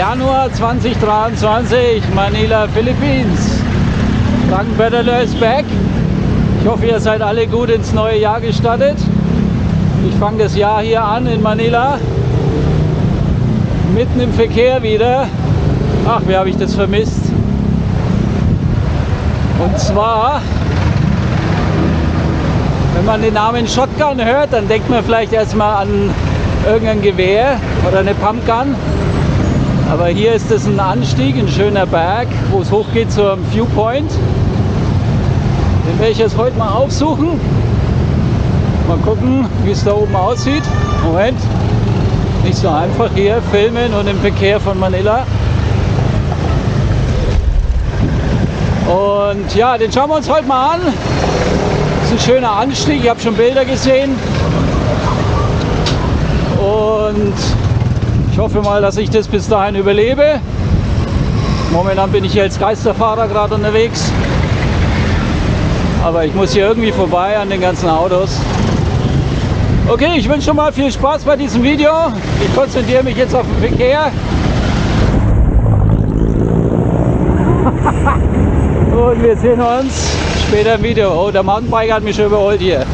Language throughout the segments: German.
Januar 2023, Manila, Philippines. Frankenpedaleur ist back. Ich hoffe, ihr seid alle gut ins neue Jahr gestartet. Ich fange das Jahr hier an in Manila. Mitten im Verkehr wieder. Ach, wie habe ich das vermisst. Und zwar, wenn man den Namen Shotgun hört, dann denkt man vielleicht erstmal an irgendein Gewehr oder eine Pumpgun. Aber hier ist es ein Anstieg, ein schöner Berg, wo es hochgeht zum Viewpoint. Den werde ich jetzt heute mal aufsuchen. Mal gucken, wie es da oben aussieht. Moment, nicht so einfach hier filmen und im Verkehr von Manila. Und ja, den schauen wir uns heute mal an. Das ist ein schöner Anstieg, ich habe schon Bilder gesehen. Und ich hoffe mal, dass ich das bis dahin überlebe. Momentan bin ich hier als Geisterfahrer gerade unterwegs. Aber ich muss hier irgendwie vorbei an den ganzen Autos. Okay, ich wünsche schon mal viel Spaß bei diesem Video. Ich konzentriere mich jetzt auf den Verkehr. Und wir sehen uns später im Video. Oh, der Mountainbiker hat mich schon überholt hier.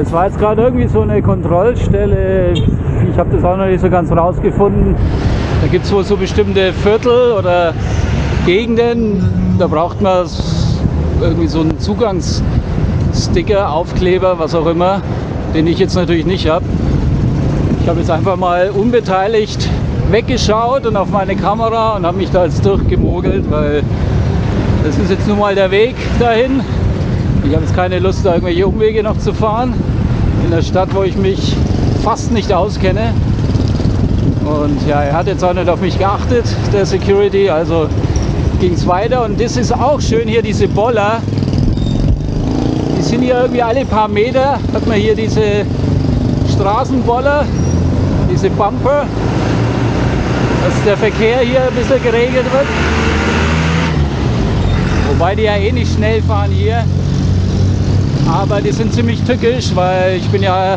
Es war jetzt gerade irgendwie so eine Kontrollstelle, ich habe das auch noch nicht so ganz rausgefunden. Da gibt es wohl so bestimmte Viertel oder Gegenden, da braucht man irgendwie so einen Zugangssticker, Aufkleber, was auch immer, den ich jetzt natürlich nicht habe. Ich habe jetzt einfach mal unbeteiligt weggeschaut und auf meine Kamera und habe mich da jetzt durchgemogelt, weil das ist jetzt nun mal der Weg dahin. Ich habe jetzt keine Lust, da irgendwelche Umwege noch zu fahren, in der Stadt, wo ich mich fast nicht auskenne. Und ja, er hat jetzt auch nicht auf mich geachtet, der Security, also ging es weiter. Und das ist auch schön hier, diese Boller, die sind hier irgendwie alle paar Meter, hat man hier diese Straßenboller, diese Bumper, dass der Verkehr hier ein bisschen geregelt wird. Wobei die ja eh nicht schnell fahren hier. Aber die sind ziemlich tückisch, weil ich bin ja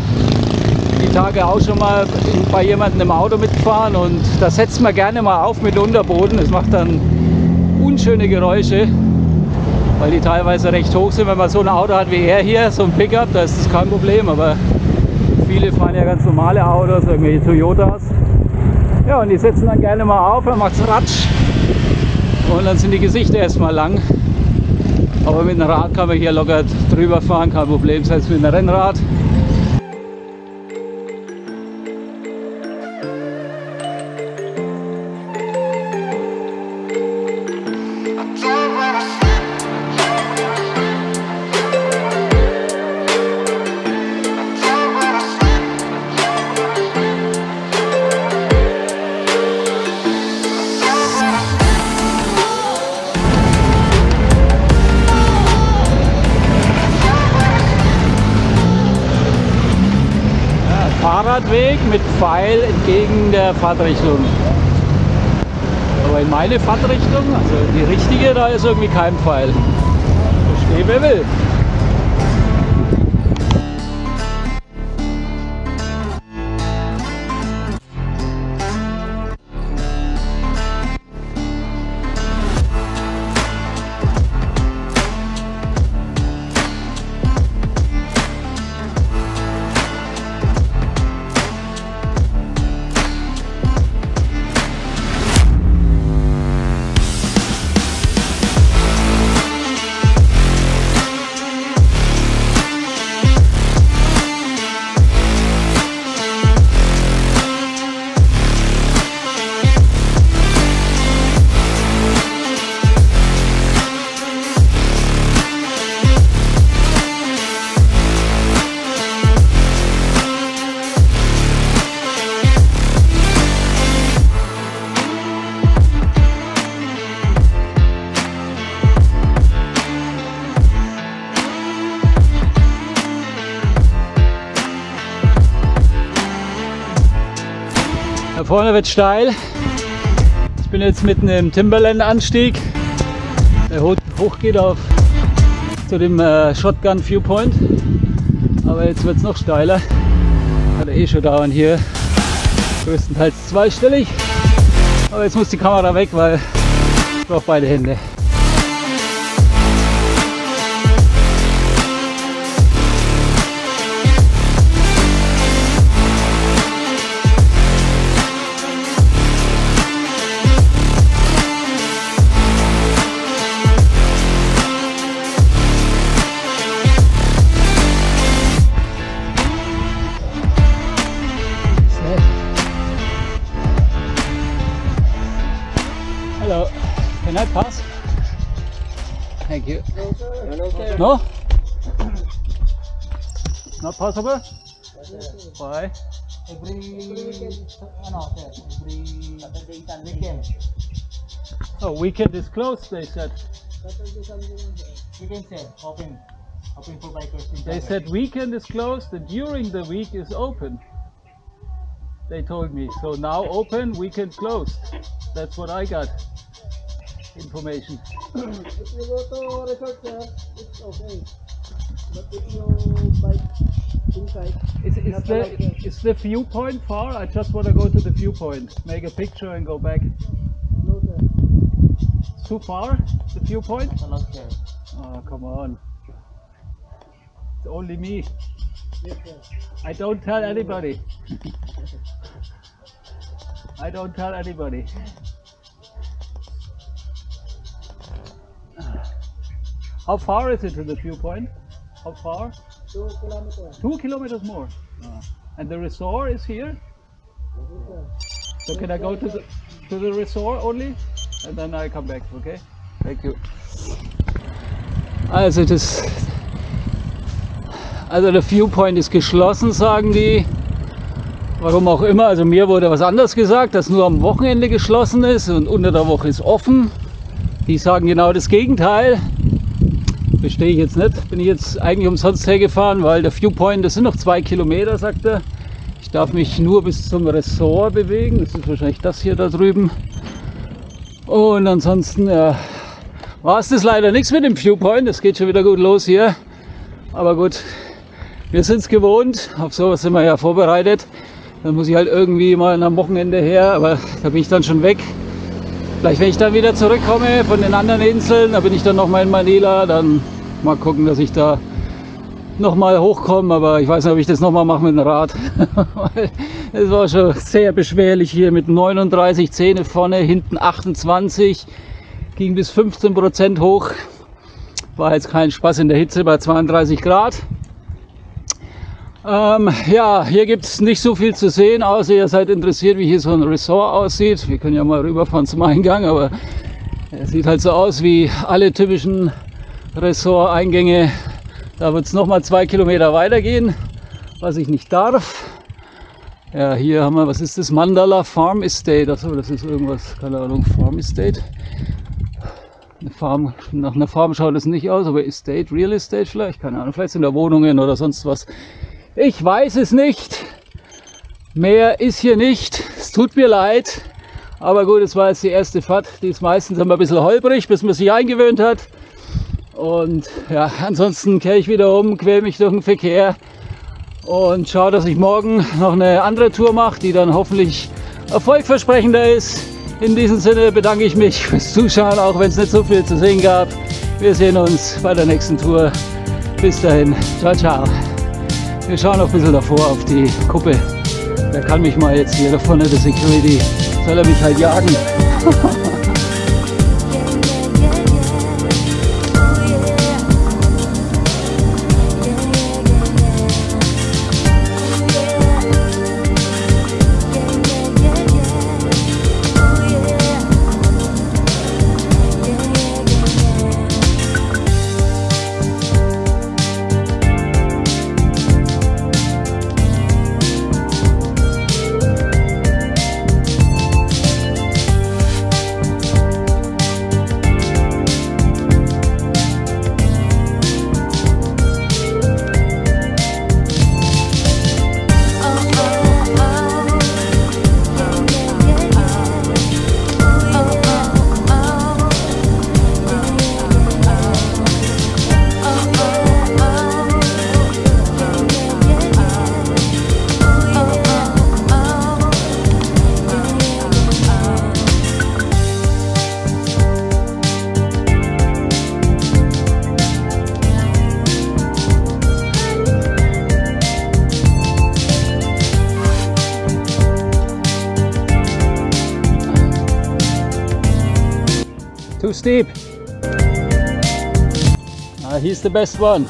die Tage auch schon mal bei jemandem im Auto mitgefahren und da setzt man gerne mal auf mit Unterboden. Es macht dann unschöne Geräusche, weil die teilweise recht hoch sind. Wenn man so ein Auto hat wie er hier, so ein Pickup, da ist das kein Problem. Aber viele fahren ja ganz normale Autos, irgendwelche Toyotas. Ja, und die setzen dann gerne mal auf, dann macht es Ratsch und dann sind die Gesichter erstmal lang. Aber mit dem Rad kann man hier locker drüber fahren, kein Problem, selbst mit einem Rennrad. Fahrradweg mit Pfeil entgegen der Fahrtrichtung. Aber in meine Fahrtrichtung, also die richtige, da ist irgendwie kein Pfeil. Verstehe, wer will. vorne wird steil. Ich bin jetzt mitten im Timberland-Anstieg, der hoch geht auf zu dem Shotgun Viewpoint, aber jetzt wird es noch steiler. Hat eh schon dauernd hier größtenteils zweistellig, aber jetzt muss die Kamera weg, weil ich brauche beide Hände. Hello, can I pass? Thank you. No, sir. No, no, sir. No? Not possible? Yes, why? Every weekend. No, sir. Every Saturday and weekend. Oh, weekend is closed, they said. Saturday, Sunday, weekend, sir. Open. Open for bikers. They said weekend is closed and during the week is open. They told me. So now open, weekend closed. That's what I got. Information. If you go to resort, it's okay. But if you bike inside, is the viewpoint far? I just want to go to the viewpoint, make a picture, and go back. No, sir. It's too far. The viewpoint. Oh, come on. It's only me. Yes, sir. I don't tell anybody. I don't tell anybody. How far is it to the viewpoint? How far? 2 kilometers. 2 kilometers more. Oh. And the resort is here? Yes, so can I go to the resort only? And then I come back, okay? Thank you. Also der Viewpoint ist geschlossen, sagen die. Warum auch immer, also mir wurde was anderes gesagt, dass nur am Wochenende geschlossen ist und unter der Woche ist offen. Die sagen genau das Gegenteil. Verstehe ich jetzt nicht. Bin ich jetzt eigentlich umsonst hergefahren, weil der Viewpoint, das sind noch 2 Kilometer, sagt er. Ich darf mich nur bis zum Resort bewegen. Das ist wahrscheinlich das hier da drüben. Und ansonsten war es das leider nichts mit dem Viewpoint. Das geht schon wieder gut los hier. Aber gut, wir sind es gewohnt. Auf sowas sind wir ja vorbereitet. Dann muss ich halt irgendwie mal am Wochenende her, aber da bin ich dann schon weg. Vielleicht, wenn ich dann wieder zurückkomme von den anderen Inseln, da bin ich dann nochmal in Manila, dann mal gucken, dass ich da nochmal hochkomme. Aber ich weiß nicht, ob ich das nochmal mache mit dem Rad. Es war schon sehr beschwerlich hier mit 39 Zähne vorne, hinten 28, ging bis 15% hoch. War jetzt kein Spaß in der Hitze bei 32 Grad. Ja, hier gibt es nicht so viel zu sehen, außer ihr seid interessiert, wie hier so ein Resort aussieht. Wir können ja mal rüberfahren zum Eingang, aber es sieht halt so aus wie alle typischen Resort-Eingänge. Da wird es nochmal 2 Kilometer weitergehen, was ich nicht darf. Ja, hier haben wir, was ist das? Mandala Farm Estate. Achso, das ist irgendwas, keine Ahnung, Farm Estate. Eine Farm, nach einer Farm schaut es nicht aus, aber Estate, Real Estate vielleicht, keine Ahnung, vielleicht sind da Wohnungen oder sonst was. Ich weiß es nicht, mehr ist hier nicht, es tut mir leid, aber gut, es war jetzt die erste Fahrt, die ist meistens immer ein bisschen holprig, bis man sich eingewöhnt hat. Und ja, ansonsten kehre ich wieder um, quäle mich durch den Verkehr und schaue, dass ich morgen noch eine andere Tour mache, die dann hoffentlich erfolgversprechender ist. In diesem Sinne bedanke ich mich fürs Zuschauen, auch wenn es nicht so viel zu sehen gab. Wir sehen uns bei der nächsten Tour. Bis dahin, ciao, ciao. Wir schauen noch ein bisschen davor auf die Kuppe. Da kann mich mal jetzt hier da vorne der Security, soll er mich halt jagen. Too steep. Here's the best one.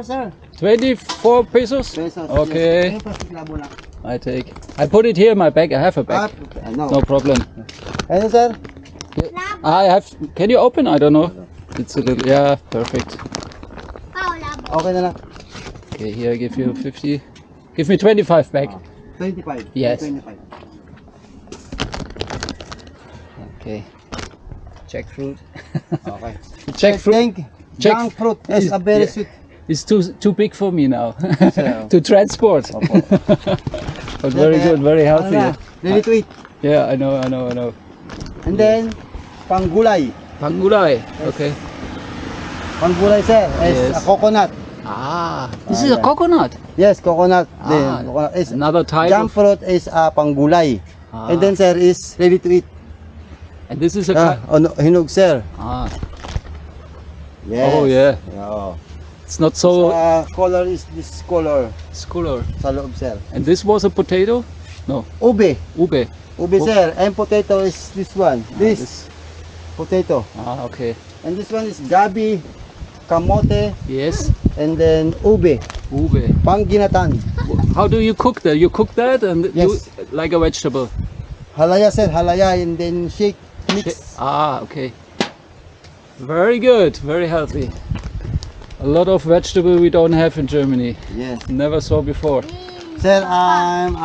Sir. 24 pesos? Pesos. Okay. Yes. I take. I put it here in my bag. I have a bag. No. No problem. Hello, sir. Yeah. I have. Can you open? I don't know. It's a little. Yeah, perfect. Okay, here I give you 50. Give me 25 back. 25. Yes. 25. Okay. Jackfruit. Okay. Jackfruit. Jackfruit is a very sweet. It's too big for me now to transport. But very good, very healthy. Ready to eat. Yeah, I know. And then Panggulai. Panggulai, yes. Okay. Panggulai, sir, is a coconut. This is a coconut? Yes, coconut. Coconut is another type. Jackfruit is a Panggulai. And then, sir, is ready to eat. And this is a Hinug, sir. Yes. Oh, yeah. It's not so. Color is this color. It's color. And this was a potato? No. Ube, sir. And potato is this one. This potato. Okay. And this one is Gabi kamote. Yes. And then ube. Pangginatan. How do you cook that? You cook that and yes. You, like a vegetable. Halaya, sir. Halaya, and then shake, mix. Okay. Very good. Very healthy. A lot of vegetable we don't have in Germany. Yes. Never saw before. Sir, I'm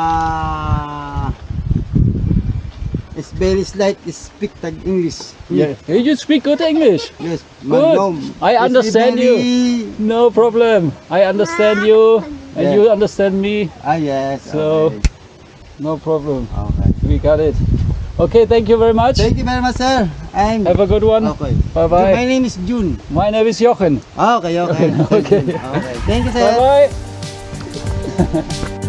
it's very slight. I speak English. Yes. You speak good English. Yes. Good. I understand you. No problem. I understand you, and you understand me. Yes. So, no problem. Okay. We got it. Okay, thank you very much. Thank you very much, sir. And have a good one. Okay. Bye-bye. My name is June. My name is Jochen. Okay. Thank you, sir. Bye-bye.